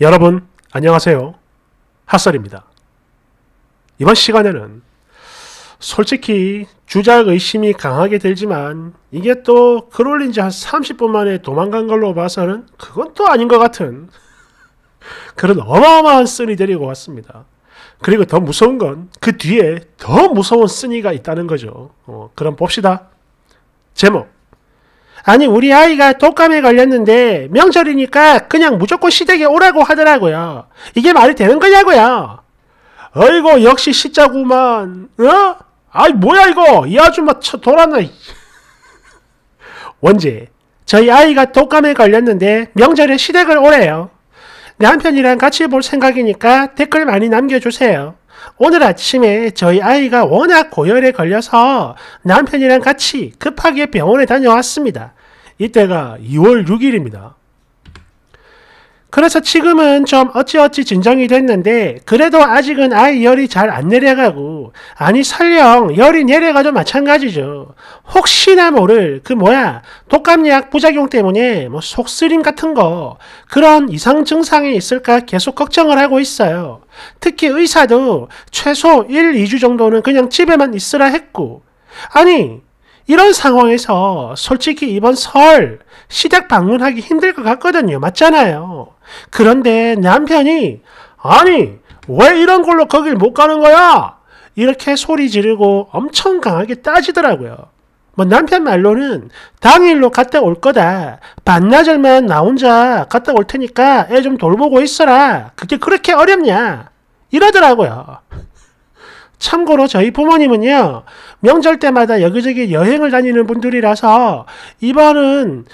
여러분 안녕하세요. 핫설입니다. 이번 시간에는 솔직히 주작 의심이 강하게 들지만 이게 또 글 올린 지 한 30분 만에 도망간 걸로 봐서는 그건 또 아닌 것 같은 그런 어마어마한 쓴이 데리고 왔습니다. 그리고 더 무서운 건 그 뒤에 더 무서운 쓴이가 있다는 거죠. 그럼 봅시다. 제목. 아니 우리 아이가 독감에 걸렸는데 명절이니까 그냥 무조건 시댁에 오라고 하더라고요. 이게 말이 되는 거냐고요. 어이구 역시 시자구만. 어? 아이 뭐야 이거. 이 아줌마 돌았나. 원제. 저희 아이가 독감에 걸렸는데 명절에 시댁을 오래요. 남편이랑 같이 볼 생각이니까 댓글 많이 남겨주세요. 오늘 아침에 저희 아이가 워낙 고열에 걸려서 남편이랑 같이 급하게 병원에 다녀왔습니다. 이때가 2월 6일입니다. 그래서 지금은 좀 어찌어찌 진정이 됐는데 그래도 아직은 아이 열이 잘 안 내려가고 아니 설령 열이 내려가도 마찬가지죠. 혹시나 모를 그 독감약 부작용 때문에 속쓰림 같은 거 그런 이상 증상이 있을까 계속 걱정을 하고 있어요. 특히 의사도 최소 1, 2주 정도는 그냥 집에만 있으라 했고 아니 이런 상황에서 솔직히 이번 설 시댁 방문하기 힘들 것 같거든요. 맞잖아요. 그런데 남편이 아니 왜 이런 걸로 거길 못 가는 거야? 이렇게 소리 지르고 엄청 강하게 따지더라고요. 남편 말로는 당일로 갔다 올 거다. 반나절만 나 혼자 갔다 올 테니까 애 좀 돌보고 있어라. 그게 그렇게 어렵냐? 이러더라고요. 참고로 저희 부모님은요. 명절 때마다 여기저기 여행을 다니는 분들이라서 이번은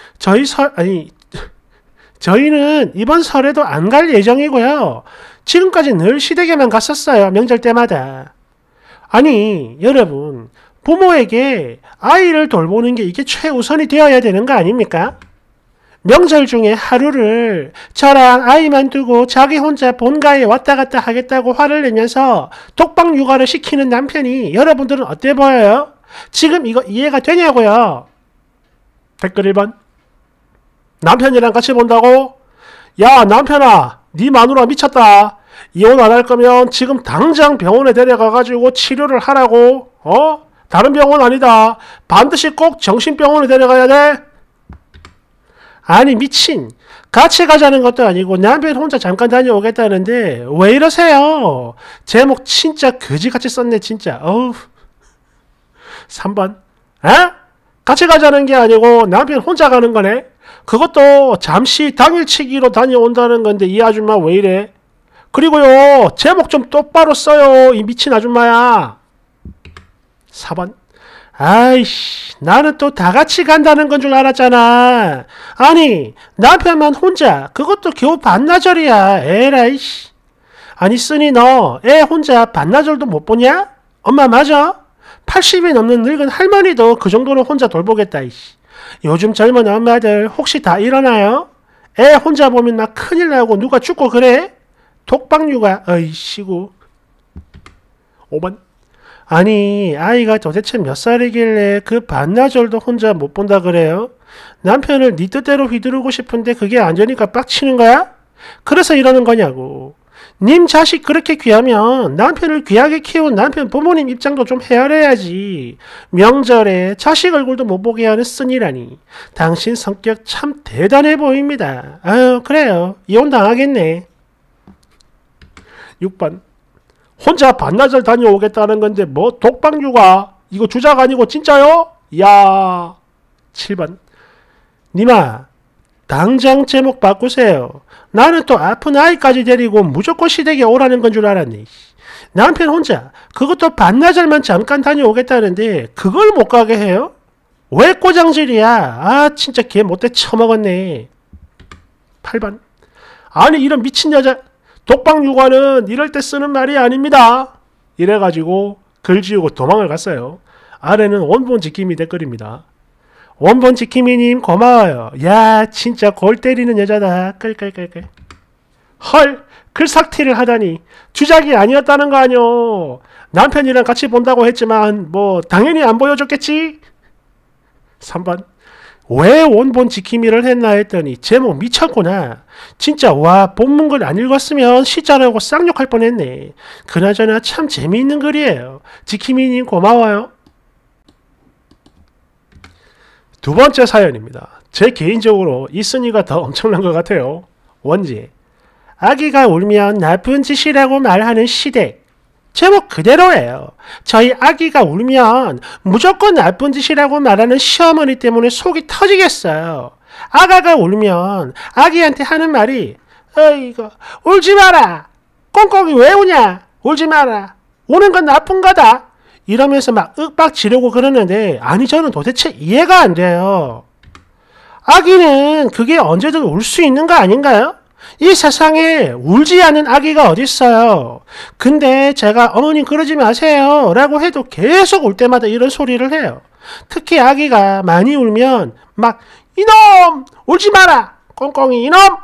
저희는 이번 설에도 안 갈 예정이고요. 지금까지 늘 시댁에만 갔었어요. 명절 때마다. 아니, 여러분. 부모에게 아이를 돌보는 게 이게 최우선이 되어야 되는 거 아닙니까? 명절 중에 하루를 저랑 아이만 두고 자기 혼자 본가에 왔다 갔다 하겠다고 화를 내면서 독박 육아를 시키는 남편이 여러분들은 어때 보여요? 지금 이거 이해가 되냐고요? 댓글 1번. 남편이랑 같이 본다고? 야 남편아 네 마누라 미쳤다. 이혼 안 할 거면 지금 당장 병원에 데려가가지고 치료를 하라고. 어? 다른 병원 아니다. 반드시 꼭 정신병원에 데려가야 돼. 아니 미친. 같이 가자는 것도 아니고 남편 혼자 잠깐 다녀오겠다는데 왜 이러세요? 제목 진짜 거지같이 썼네 진짜. 어우. 3번. 에? 같이 가자는 게 아니고 남편 혼자 가는 거네? 그것도 잠시 당일치기로 다녀온다는 건데 이 아줌마 왜 이래? 그리고요. 제목 좀 똑바로 써요. 이 미친 아줌마야. 4번. 아이씨 나는 또 다 같이 간다는 건 줄 알았잖아. 아니 남편만 혼자 그것도 겨우 반나절이야. 에라이씨. 아니 쓰니 너 애 혼자 반나절도 못 보냐? 엄마 맞아? 80이 넘는 늙은 할머니도 그 정도로 혼자 돌보겠다. 이씨. 요즘 젊은 엄마들 혹시 다 일어나요? 애 혼자 보면 막 큰일 나고 누가 죽고 그래? 독박육아. 어이씨구. 5번. 아니 아이가 도대체 몇 살이길래 그 반나절도 혼자 못 본다 그래요? 남편을 네 뜻대로 휘두르고 싶은데 그게 안 되니까 빡치는 거야? 그래서 이러는 거냐고. 님 자식 그렇게 귀하면 남편을 귀하게 키운 남편 부모님 입장도 좀 헤아려야지. 명절에 자식 얼굴도 못 보게 하는 쓴이라니. 당신 성격 참 대단해 보입니다. 아유 그래요. 이혼 당하겠네. 6번. 혼자 반나절 다녀오겠다는 건데 뭐 독박육아 이거 주작 아니고 진짜요? 야. 7번. 님아 당장 제목 바꾸세요. 나는 또 아픈 아이까지 데리고 무조건 시댁에 오라는 건 줄 알았네. 남편 혼자 그것도 반나절만 잠깐 다녀오겠다는데 그걸 못 가게 해요? 왜 꼬장질이야? 아 진짜 걔 못돼 처먹었네. 8번. 아니 이런 미친 여자. 독박육아는 이럴 때 쓰는 말이 아닙니다. 이래가지고 글 지우고 도망을 갔어요. 아래는 원본지킴이 댓글입니다. 원본지킴이님 고마워요. 야 진짜 골 때리는 여자다. 끌끌끌끌. 헐 글삭티를 하다니. 주작이 아니었다는 거 아뇨. 남편이랑 같이 본다고 했지만 뭐 당연히 안 보여줬겠지? 3번. 왜 원본 지킴이를 했나 했더니 제목 미쳤구나. 진짜 와, 본문글 안 읽었으면 시자라고 쌍욕할 뻔했네. 그나저나 참 재미있는 글이에요. 지킴이님 고마워요. 두 번째 사연입니다. 제 개인적으로 이 순위가 더 엄청난 것 같아요. 원지. 아기가 울면 나쁜 짓이라고 말하는 시댁. 제목 그대로예요. 저희 아기가 울면 무조건 나쁜 짓이라고 말하는 시어머니 때문에 속이 터지겠어요. 아가가 울면 아기한테 하는 말이 어이구 울지 마라. 꽁꽁이 왜 우냐. 울지 마라. 우는 건 나쁜 거다. 이러면서 막 윽박 지르고 그러는데 아니 저는 도대체 이해가 안 돼요. 아기는 그게 언제든 울 수 있는 거 아닌가요? 이 세상에 울지 않은 아기가 어딨어요. 근데 제가 어머님 그러지 마세요 라고 해도 계속 울 때마다 이런 소리를 해요. 특히 아기가 많이 울면 막 이놈! 울지 마라! 꽁꽁이 이놈! 하,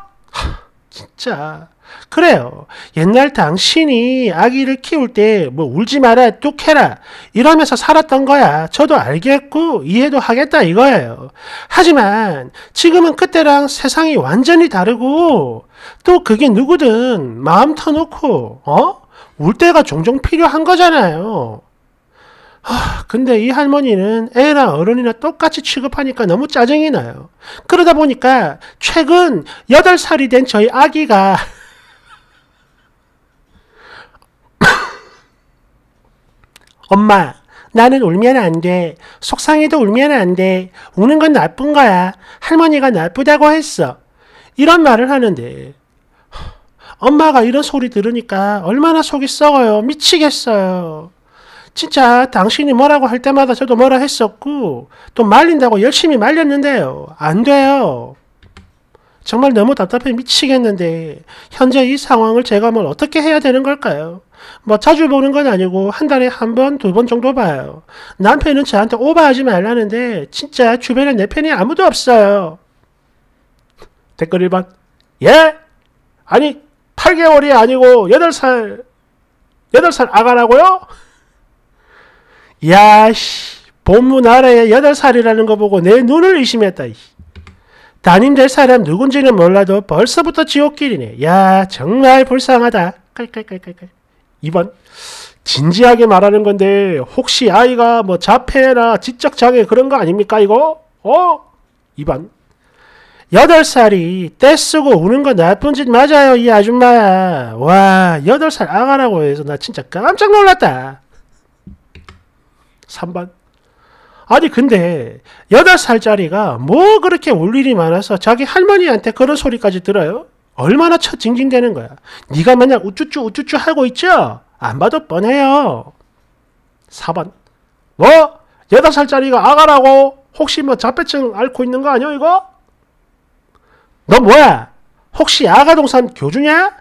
진짜... 그래요. 옛날 당신이 아기를 키울 때 뭐 울지 마라 뚝해라 이러면서 살았던 거야. 저도 알겠고 이해도 하겠다 이거예요. 하지만 지금은 그때랑 세상이 완전히 다르고 또 그게 누구든 마음 터놓고 울 때가 종종 필요한 거잖아요. 근데 이 할머니는 애나 어른이나 똑같이 취급하니까 너무 짜증이 나요. 그러다 보니까 최근 8살이 된 저희 아기가 엄마, 나는 울면 안 돼. 속상해도 울면 안 돼. 우는 건 나쁜 거야. 할머니가 나쁘다고 했어. 이런 말을 하는데 엄마가 이런 소리 들으니까 얼마나 속이 썩어요. 미치겠어요. 진짜 당신이 뭐라고 할 때마다 저도 뭐라 했었고 또 말린다고 열심히 말렸는데요. 안 돼요. 정말 너무 답답해 미치겠는데 현재 이 상황을 제가 뭘 어떻게 해야 되는 걸까요? 뭐 자주 보는 건 아니고 한 달에 한 번, 두 번 정도 봐요. 남편은 저한테 오버하지 말라는데 진짜 주변에 내 편이 아무도 없어요. 댓글 1번 예? 아니 8개월이 아니고 8살 아가라고요? 야씨 본문 아래에 8살이라는 거 보고 내 눈을 의심했다. 담임될 사람 누군지는 몰라도 벌써부터 지옥길이네. 야 정말 불쌍하다. 깔깔깔깔깔. 2번 진지하게 말하는 건데 혹시 아이가 뭐 자폐나 지적장애 그런 거 아닙니까 이거? 2번 8살이 떼쓰고 우는 거 나쁜 짓 맞아요 이 아줌마야. 와 8살 아가라고 해서 나 진짜 깜짝 놀랐다. 3번 아니 근데 8살짜리가 뭐 그렇게 울 일이 많아서 자기 할머니한테 그런 소리까지 들어요? 얼마나 쳐 징징대는 거야. 네가 맨날 우쭈쭈 우쭈쭈 하고 있죠? 안 봐도 뻔해요. 4번 뭐? 8살짜리가 아가라고? 혹시 뭐 자폐증 앓고 있는 거 아니야 이거? 너 뭐야? 혹시 아가동산 교주냐?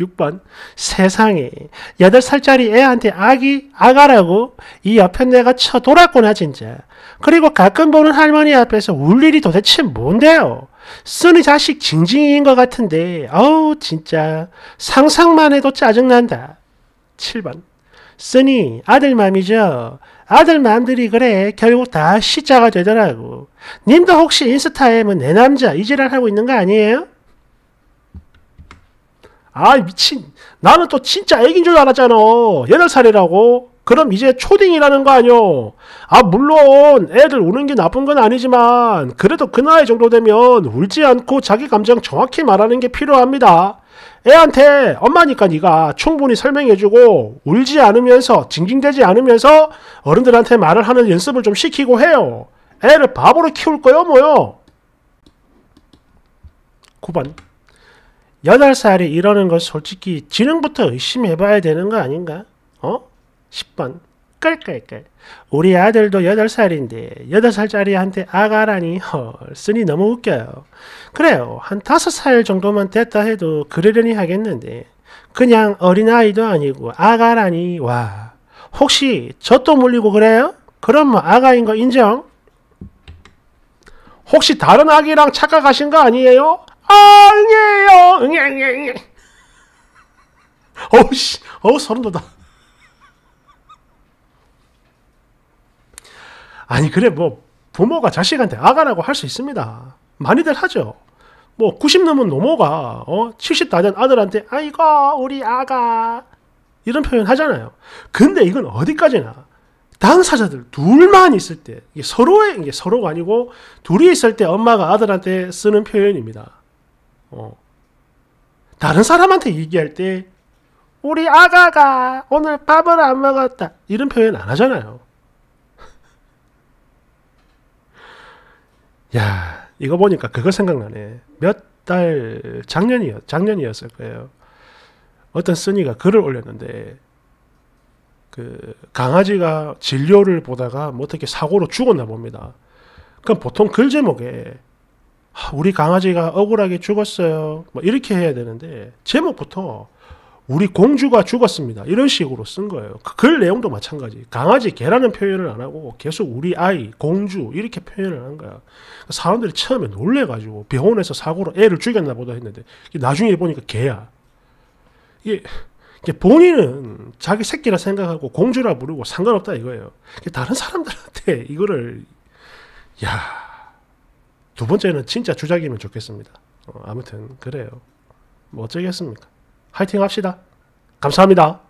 6번 세상에 8살짜리 애한테 아가라고? 이 옆에 내가 쳐돌았구나 진짜. 그리고 가끔 보는 할머니 앞에서 울 일이 도대체 뭔데요? 쓰니 자식 징징이인 것 같은데 어우 진짜 상상만 해도 짜증난다. 7번 쓰니 아들맘이죠. 아들맘들이 그래 결국 다 시자가 되더라고. 님도 혹시 인스타에 뭐 내 남자 이 지랄하고 있는 거 아니에요? 아 미친 나는 또 진짜 애긴 줄 알았잖아. 8살이라고? 그럼 이제 초딩이라는 거 아니오? 아 물론 애들 우는 게 나쁜 건 아니지만 그래도 그 나이 정도 되면 울지 않고 자기 감정 정확히 말하는 게 필요합니다. 애한테 엄마니까 네가 충분히 설명해주고 울지 않으면서 징징대지 않으면서 어른들한테 말을 하는 연습을 좀 시키고 해요. 애를 바보로 키울 거요 뭐요? 9번 8살이 이러는 건 솔직히 지능부터 의심해봐야 되는 거 아닌가? 10번 깔깔깔 우리 아들도 8살인데 8살짜리한테 아가라니 헐 쓰니 너무 웃겨요. 그래요. 한 5살 정도만 됐다 해도 그러려니 하겠는데 그냥 어린아이도 아니고 아가라니 와 혹시 저 또 물리고 그래요? 그럼 뭐 아가인 거 인정? 혹시 다른 아기랑 착각하신 거 아니에요? 아니에요. 응애응애. 어우씨, 어우 소름 돋아. 아니 그래 뭐 부모가 자식한테 아가라고 할 수 있습니다. 많이들 하죠. 뭐 90 넘은 노모가 70 다 된 아들한테 아이고 우리 아가 이런 표현 하잖아요. 근데 이건 어디까지나 당사자들 둘만 있을 때, 이게 서로의, 이게 서로가 아니고 둘이 있을 때 엄마가 아들한테 쓰는 표현입니다. 다른 사람한테 얘기할 때 우리 아가가 오늘 밥을 안 먹었다 이런 표현 안 하잖아요. 야, 이거 보니까 그거 생각나네. 작년이었을 거예요. 어떤 쓰니가 글을 올렸는데 그 강아지가 진료를 보다가 뭐 어떻게 사고로 죽었나 봅니다. 그럼 보통 글 제목에 우리 강아지가 억울하게 죽었어요 뭐 이렇게 해야 되는데 제목부터 우리 공주가 죽었습니다 이런 식으로 쓴 거예요. 그 글 내용도 마찬가지. 강아지 개라는 표현을 안 하고 계속 우리 아이 공주 이렇게 표현을 한 거야. 사람들이 처음에 놀래가지고 병원에서 사고로 애를 죽였나 보다 했는데 나중에 보니까 개야. 이게 본인은 자기 새끼라 생각하고 공주라 부르고 상관없다 이거예요. 다른 사람들한테 이거를, 야, 두 번째는 진짜 주작이면 좋겠습니다. 아무튼 그래요. 뭐 어쩌겠습니까. 화이팅 합시다. 감사합니다.